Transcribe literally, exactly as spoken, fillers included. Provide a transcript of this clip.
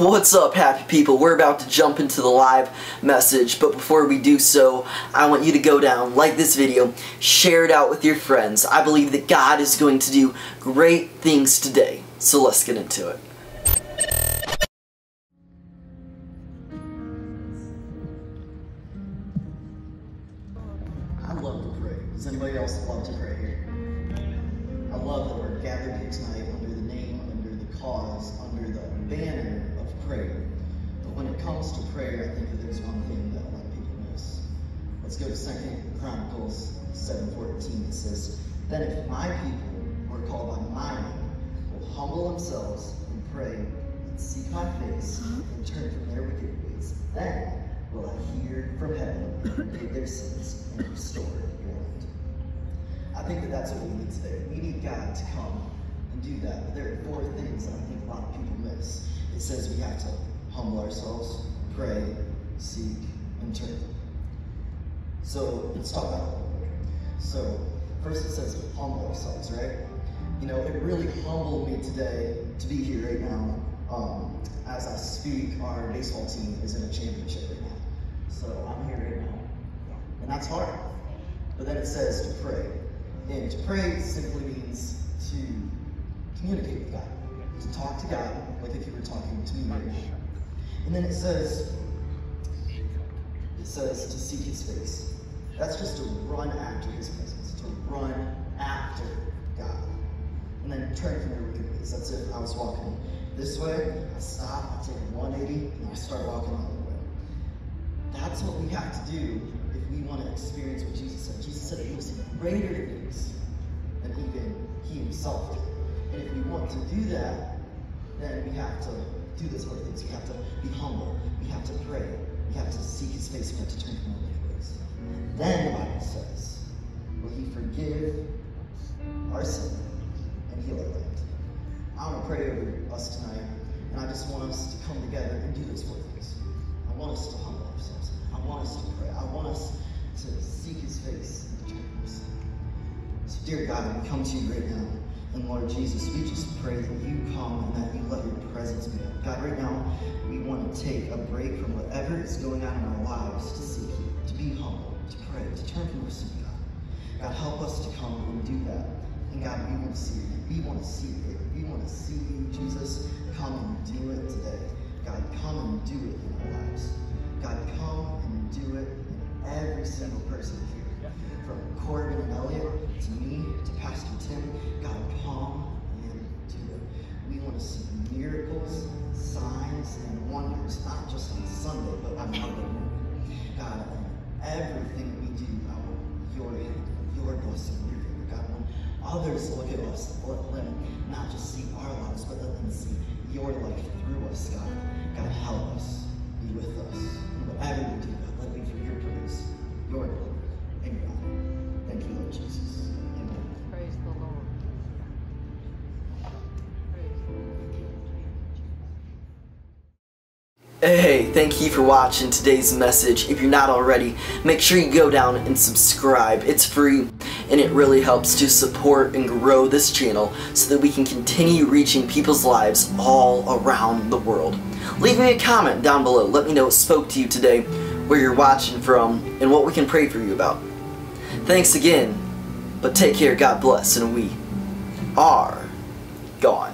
What's up, happy people? We're about to jump into the live message, but before we do so, I want you to go down, like this video, share it out with your friends. I believe that God is going to do great things today, so let's get into it. I love to pray. Does anybody else love to pray here? I love that we're gathered here tonight under the name, under the cause, under the banner of prayer. But when it comes to prayer, I think that there's one thing that a lot of people miss. Let's go to Second Chronicles seven fourteen. It says, "Then if my people who are called by my name will humble themselves and pray and seek my face and turn from their wicked ways, then will I hear from heaven and forgive their sins and restore your land." I think that that's what we need today. We need God to come and do that. But there are four things that I think a lot of people miss. It says we have to humble ourselves, pray, seek, and turn. So let's talk about it. So first it says humble ourselves, right? You know, it really humbled me today to be here right now. Um, as I speak, our baseball team is in a championship right now. So I'm here right now. And that's hard. But then it says to pray. And to pray simply means to communicate with God, to talk to God like if you were talking to me. And then it says, it says to seek his face. That's just to run after his presence, to run after God. And then turn from your wicked ways. That's it. I was walking this way, I stop, I take a one eighty, and I start walking all the way. That's what we have to do if we want to experience what Jesus said. Jesus said he was greater things than even he himself did. And if we want to do that, then we have to do those sort of things. We have to be humble. We have to pray. We have to seek his face. We have to turn from our wicked ways. Then the Bible says, will he forgive our sin and heal our land? I want to pray over us tonight, and I just want us to come together and do those four things. I want us to humble ourselves. I want us to pray. I want us to seek his face and turn from our sin. So dear God, we come to you right now. And Lord Jesus, we just pray that you come and that you let your presence be known. God, right now, we want to take a break from whatever is going on in our lives to seek you, to be humble, to pray, to turn from our sin, God. God, help us to come and do that. And God, we want to see you. We want to see you. We want to see you, Jesus. Come and do it today. God, come and do it in our lives. God, come and do it in every single person here. From Corbin and Elliot to me to Pastor Tim, God, come and do it. We want to see miracles, signs, and wonders, not just on Sunday, but on Monday morning. God, in everything we do, I want your hand, your blessing, your favor. God, when others look at us, let them not just see our lives, but let them see your life through us, God. God, help us, be with us. And whatever we do, God, let it be for your praise, your glory. Amen. Thank you, Lord Jesus. Amen. Praise the Lord. Praise the Lord. Hey, thank you for watching today's message. If you're not already, make sure you go down and subscribe. It's free, and it really helps to support and grow this channel so that we can continue reaching people's lives all around the world. Leave me a comment down below. Let me know what spoke to you today, where you're watching from, and what we can pray for you about. Thanks again, but take care, God bless, and we are gone.